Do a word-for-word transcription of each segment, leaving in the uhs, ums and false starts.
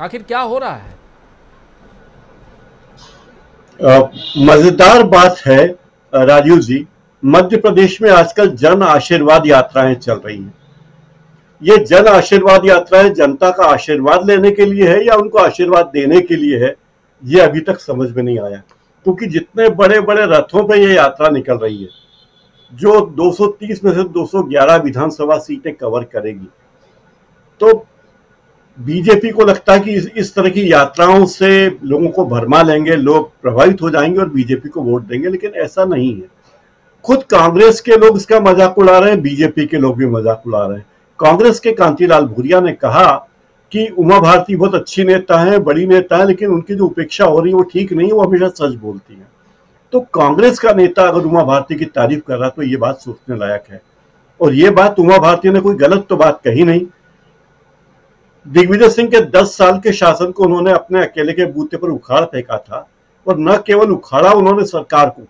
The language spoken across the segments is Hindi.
आखिर क्या हो रहा है? मजेदार बात है राजीव जी, मध्य प्रदेश में आजकल जन आशीर्वाद यात्राएं चल रही हैं। ये जन आशीर्वाद यात्राएं जनता का आशीर्वाद लेने के लिए है या उनको आशीर्वाद देने के लिए है, ये अभी तक समझ में नहीं आया, क्योंकि जितने बड़े बड़े रथों पे ये यात्रा निकल रही है जो दो सौ तीस में से दो सौ ग्यारह विधानसभा सीटें कवर करेगी। तो बीजेपी को लगता है कि इस, इस तरह की यात्राओं से लोगों को भरमा लेंगे, लोग प्रभावित हो जाएंगे और बीजेपी को वोट देंगे, लेकिन ऐसा नहीं है। खुद कांग्रेस के लोग इसका मजाक उड़ा रहे हैं, बीजेपी के लोग भी मजाक उड़ा रहे हैं। कांग्रेस के कांतिलाल भूरिया ने कहा कि उमा भारती बहुत अच्छी नेता है, बड़ी नेता है, लेकिन उनकी जो उपेक्षा हो रही है वो ठीक नहीं है, वो हमेशा सच बोलती है। तो कांग्रेस का नेता अगर उमा भारती की तारीफ कर रहा है तो ये बात सोचने लायक है। और ये बात उमा भारती ने कोई गलत तो बात कही नहीं। दिग्विजय सिंह के दस साल के शासन को उन्होंने अपने अकेले के बूते पर उखाड़ फेंका था, और न केवल उखाड़ा, उन्होंने सरकार को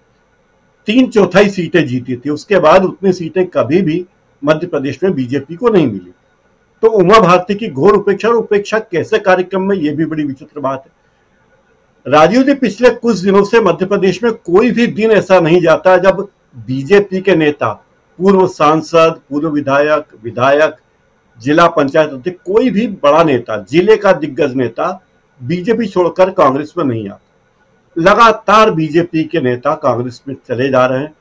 तीन चौथाई सीटें जीती थी। उसके बाद उतनी सीटें कभी भी मध्य प्रदेश में बीजेपी को नहीं मिली। तो उमा भारती की घोर उपेक्षा, और उपेक्षा कैसे कार्यक्रम में, यह भी बड़ी विचित्र बात है। राजीव जी, पिछले कुछ दिनों से मध्य प्रदेश में कोई भी दिन ऐसा नहीं जाता जब बीजेपी के नेता, पूर्व सांसद, पूर्व विधायक, विधायक, जिला पंचायत अध्यक्ष, कोई भी बड़ा नेता, जिले का दिग्गज नेता बीजेपी छोड़कर कांग्रेस में नहीं आता। लगातार बीजेपी के नेता कांग्रेस में चले जा रहे हैं,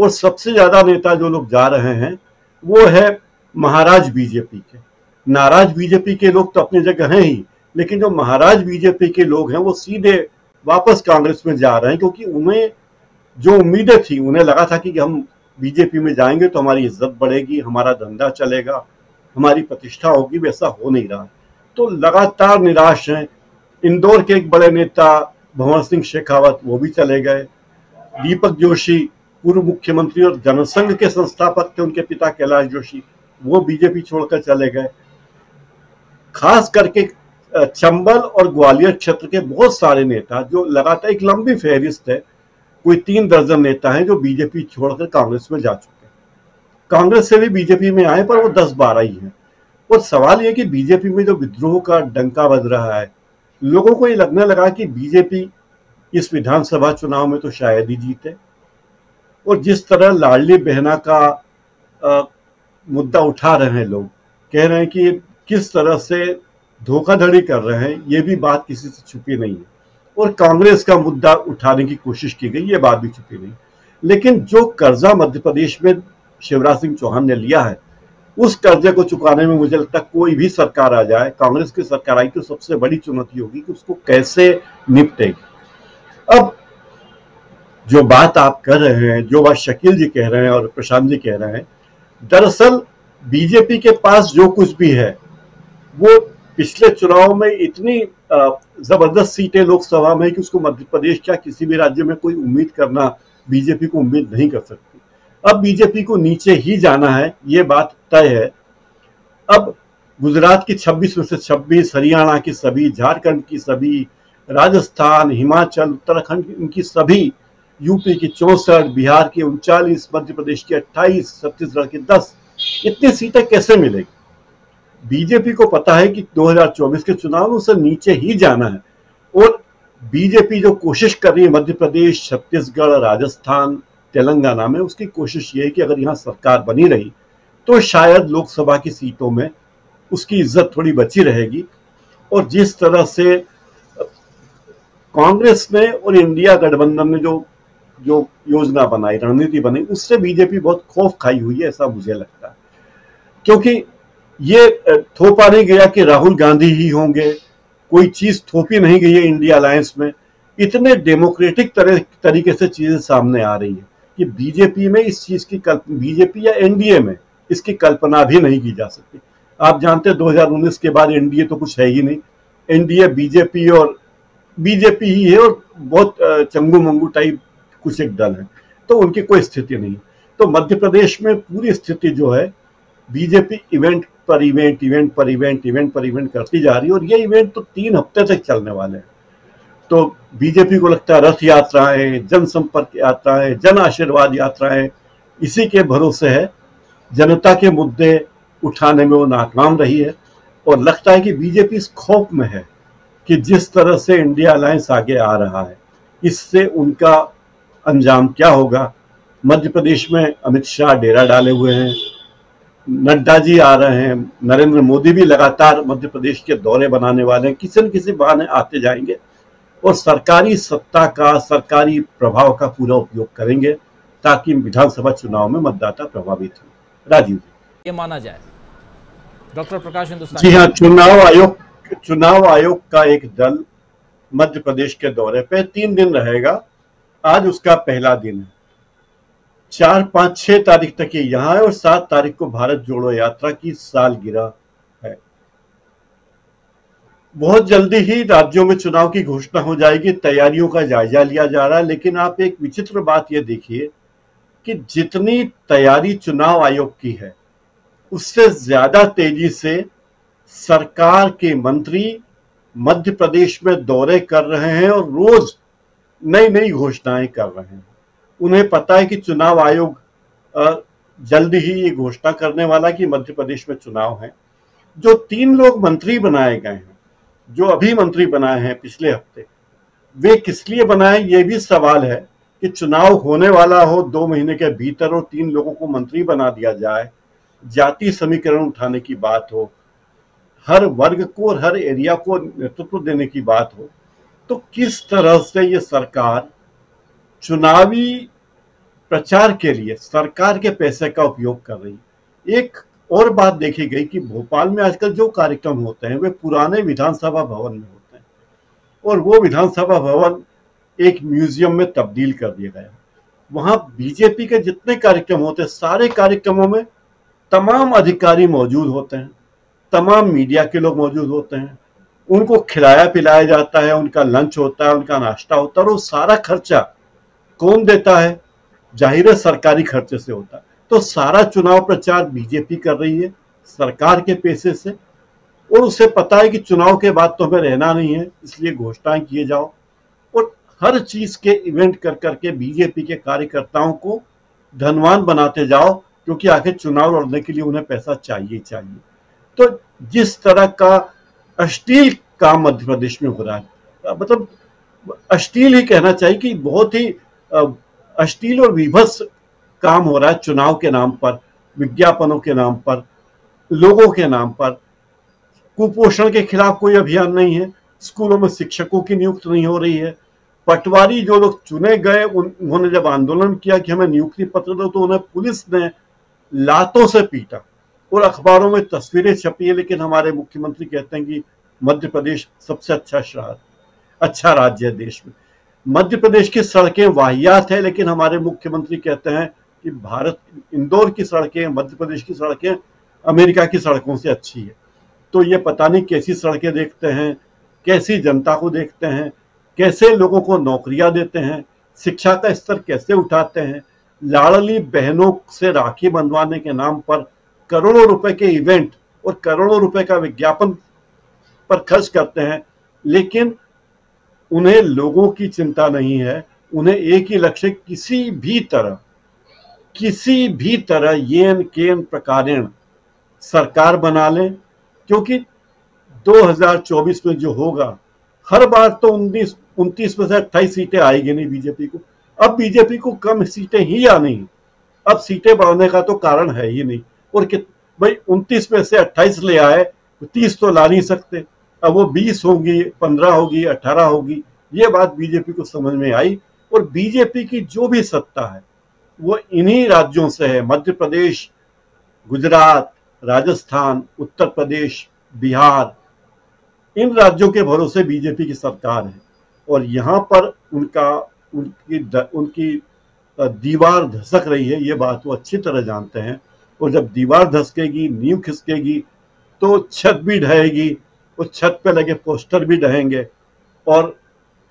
और सबसे ज्यादा नेता जो लोग जा रहे हैं वो है महाराज बीजेपी के। नाराज बीजेपी के लोग तो अपनी जगह हैं ही, लेकिन जो महाराज बीजेपी के लोग हैं वो सीधे वापस कांग्रेस में जा रहे हैं, क्योंकि उन्हें जो उम्मीदें थी, उन्हें लगा था कि हम बीजेपी में जाएंगे तो हमारी इज्जत बढ़ेगी, हमारा धंधा चलेगा, हमारी प्रतिष्ठा होगी, वैसा हो नहीं रहा। तो लगातार निराश हैं। इंदौर के एक बड़े नेता भवन सिंह शेखावत, वो भी चले गए। दीपक जोशी, पूर्व मुख्यमंत्री और जनसंघ के संस्थापक थे, उनके पिता कैलाश जोशी, वो बीजेपी छोड़कर चले गए। खास करके चंबल और ग्वालियर क्षेत्र के बहुत सारे नेता, जो लगातार एक लंबी फेहरिस्त है, कोई तीन दर्जन नेता हैं जो बीजेपी छोड़कर कांग्रेस में जा चुके हैं। कांग्रेस से भी बीजेपी में आए, पर वो दस बारह ही हैं। और सवाल यह कि बीजेपी में जो विद्रोह का डंका बज रहा है, लोगों को ये लगने लगा कि बीजेपी इस विधानसभा चुनाव में तो शायद ही जीते। और जिस तरह लाडली बहना का आ, मुद्दा उठा रहे हैं लोग, कह रहे हैं कि किस तरह से धोखाधड़ी कर रहे हैं, ये भी बात किसी से छुपी नहीं है। और कांग्रेस का मुद्दा उठाने की कोशिश की गई, ये बात भी छुपी नहीं। लेकिन जो कर्जा मध्य प्रदेश में शिवराज सिंह चौहान ने लिया है, उस कर्जे को चुकाने में मुझे लगता है कोई भी सरकार आ जाए, कांग्रेस की सरकार आई तो सबसे बड़ी चुनौती होगी कि उसको कैसे निपटेगी। अब जो बात आप कर रहे हैं, जो बात शकील जी कह रहे हैं और प्रशांत जी कह रहे हैं, दरअसल बीजेपी के पास जो कुछ भी है वो पिछले चुनाव में इतनी जबरदस्त सीटें लोकसभा में कि उसको मध्य प्रदेश या किसी भी राज्य में कोई उम्मीद करना, बीजेपी को उम्मीद नहीं कर सकती। अब बीजेपी को नीचे ही जाना है, ये बात तय है। अब गुजरात की छब्बीस में से छब्बीस, हरियाणा की सभी, झारखंड की सभी, राजस्थान, हिमाचल, उत्तराखंड की इनकी सभी, यूपी की चौसठ, बिहार की उनचालीस, मध्य प्रदेश की अट्ठाईस, छत्तीसगढ़ की दस, इतनी सीटें कैसे मिलेगी? बीजेपी को पता है कि दो हज़ार चौबीस के चुनाव में उसे नीचे ही जाना है। और बीजेपी जो कोशिश कर रही है मध्य प्रदेश, छत्तीसगढ़, राजस्थान, तेलंगाना में, उसकी कोशिश ये है कि अगर यहाँ सरकार बनी रही तो शायद लोकसभा की सीटों में उसकी इज्जत थोड़ी बची रहेगी। और जिस तरह से कांग्रेस ने और इंडिया गठबंधन ने जो जो योजना बनाई, रणनीति बनाई, उससे बीजेपी बहुत खौफ खाई हुई है, ऐसा मुझे लगता है। क्योंकि ये थोपा नहीं गया कि राहुल गांधी ही होंगे, कोई चीज थोपी नहीं गई है इंडिया अलायंस में। इतने डेमोक्रेटिक तरह तरीके से चीजें सामने आ रही है कि बीजेपी में इस चीज की कल्पना, बीजेपी या एनडीए में इसकी कल्पना भी नहीं की जा सकती। आप जानते हैं दो हज़ार उन्नीस के बाद एनडीए तो कुछ है ही नहीं। एनडीए बीजेपी और बीजेपी ही है, और बहुत चंगू मंगू टाइप कुछ एक दल है, तो उनकी कोई स्थिति नहीं। तो मध्य प्रदेश में पूरी स्थिति जो है, बीजेपी इवेंट पर इवेंट, इवेंट पर इवेंट, इवेंट पर इवेंट करती जा रही है, और ये इवेंट तो तीन हफ्ते तक चलने वाले हैं। तो बीजेपी को लगता है रथ यात्राएं, जनसंपर्क यात्राएं, जन आशीर्वाद यात्राएं, इसी के भरोसे है। जनता के मुद्दे उठाने में वो नाकाम रही है, और लगता है कि बीजेपी इस खौफ में है कि जिस तरह से इंडिया अलायंस आगे आ रहा है, इससे उनका अंजाम क्या होगा। मध्य प्रदेश में अमित शाह डेरा डाले हुए हैं, नड्डा जी आ रहे हैं, नरेंद्र मोदी भी लगातार मध्य प्रदेश के दौरे बनाने वाले हैं, किसी न किसी बहाने आते जाएंगे और सरकारी सत्ता का, सरकारी प्रभाव का पूरा उपयोग करेंगे ताकि विधानसभा चुनाव में मतदाता प्रभावित हो। राजीव जी, ये माना जाए डॉक्टर प्रकाश हिंदुस्तान। जी हाँ, चुनाव आयोग चुनाव आयोग का एक दल मध्य प्रदेश के दौरे पे तीन दिन रहेगा। आज उसका पहला दिन है, चार पाँच छह तारीख तक ये यहाँ है और सात तारीख को भारत जोड़ो यात्रा की सालगिरह है। बहुत जल्दी ही राज्यों में चुनाव की घोषणा हो जाएगी, तैयारियों का जायजा लिया जा रहा है। लेकिन आप एक विचित्र बात ये देखिए कि जितनी तैयारी चुनाव आयोग की है, उससे ज्यादा तेजी से सरकार के मंत्री मध्य प्रदेश में दौरे कर रहे हैं और रोज नई नई घोषणाएं कर रहे हैं। उन्हें पता है कि चुनाव आयोग जल्दी ही ये घोषणा करने वाला कि मध्य प्रदेश में चुनाव है। जो तीन लोग मंत्री बनाए गए हैं, जो अभी मंत्री बनाए हैं पिछले हफ्ते, वे किस लिए बनाए ये भी सवाल है कि चुनाव होने वाला हो दो महीने के भीतर और तीन लोगों को मंत्री बना दिया जाए। जाति समीकरण उठाने की बात हो, हर वर्ग को और हर एरिया को नेतृत्व देने की बात हो, तो किस तरह से ये सरकार चुनावी प्रचार के लिए सरकार के पैसे का उपयोग कर रही है। एक और बात देखी गई कि भोपाल में आजकल जो कार्यक्रम होते हैं वे पुराने विधानसभा भवन में होते हैं और वो विधानसभा भवन एक म्यूजियम में तब्दील कर दिया गया। वहां बीजेपी के जितने कार्यक्रम होते हैं, सारे कार्यक्रमों में तमाम अधिकारी मौजूद होते हैं, तमाम मीडिया के लोग मौजूद होते हैं, उनको खिलाया पिलाया जाता है, उनका लंच होता है, उनका नाश्ता होता है और सारा खर्चा कौन देता है? जाहिर है सरकारी खर्चे से होता है। तो सारा चुनाव प्रचार बीजेपी कर रही है सरकार के पैसे से और उसे पता है कि चुनाव के बाद तो हमें रहना नहीं है, इसलिए घोषणाएं किए जाओ। और हर चीज के इवेंट कर करके बीजेपी के कार्यकर्ताओं को धनवान बनाते जाओ, क्योंकि आखिर चुनाव लड़ने के लिए उन्हें पैसा चाहिए चाहिए। तो जिस तरह का अश्लील काम मध्य प्रदेश में हो रहा है, मतलब अश्लील ही कहना चाहिए कि बहुत ही अश्लील और विभत्स काम हो रहा है चुनाव के नाम पर, विज्ञापनों के नाम पर, लोगों के नाम पर। कुपोषण के खिलाफ कोई अभियान नहीं है, स्कूलों में शिक्षकों की नियुक्ति नहीं हो रही है। पटवारी जो लोग चुने गए, उन्होंने जब आंदोलन किया कि हमें नियुक्ति पत्र दो, तो उन्हें पुलिस ने लातों से पीटा और अखबारों में तस्वीरें छपी है। लेकिन हमारे मुख्यमंत्री कहते हैं कि मध्य प्रदेश सबसे अच्छा शहर, अच्छा राज्य है देश में। मध्य प्रदेश की सड़कें वाहियात है, लेकिन हमारे मुख्यमंत्री कहते हैं कि भारत, इंदौर की सड़कें, मध्य प्रदेश की सड़कें अमेरिका की सड़कों से अच्छी है। तो ये पता नहीं कैसी सड़कें देखते हैं, कैसी जनता को देखते हैं, कैसे लोगों को नौकरियां देते हैं, शिक्षा का स्तर कैसे उठाते हैं। लाड़ली बहनों से राखी बंधवाने के नाम पर करोड़ों रुपए के इवेंट और करोड़ों रुपए का विज्ञापन पर खर्च करते हैं, लेकिन उन्हें लोगों की चिंता नहीं है। उन्हें एक ही लक्ष्य, किसी भी तरह किसी भी तरह येन केन प्रकारेण सरकार बना लें, क्योंकि दो हज़ार चौबीस में जो होगा, हर बार तो उन्नीस उनतीस में से अट्ठाईस सीटें आएगी नहीं बीजेपी को। अब बीजेपी को कम सीटें ही आनी है, अब सीटें बढ़ाने का तो कारण है ही नहीं। और कि भाई उनतीस में से अट्ठाईस ले आए, तीस तो ला नहीं सकते, अब वो बीस होगी, पंद्रह होगी, अठारह होगी। ये बात बीजेपी को समझ में आई और बीजेपी की जो भी सत्ता है वो इन्हीं राज्यों से है, मध्य प्रदेश, गुजरात, राजस्थान, उत्तर प्रदेश, बिहार, इन राज्यों के भरोसे बीजेपी की सरकार है। और यहाँ पर उनका उनकी द, उनकी दीवार धसक रही है, ये बात वो अच्छी तरह जानते हैं। और जब दीवार धसकेगी, नींव खिसकेगी, तो छत भी ढहेगी, उस छत पे लगे पोस्टर भी ढहेंगे और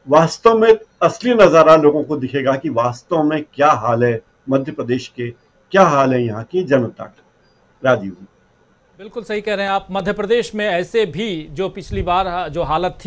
वास्तव में असली नज़ारा लोगों को दिखेगा कि वास्तव में क्या हाल है मध्य प्रदेश के, क्या हाल है यहाँ की जनता के। राजीव जी, बिल्कुल सही कह रहे हैं आप। मध्य प्रदेश में ऐसे भी जो पिछली बार जो हालत थी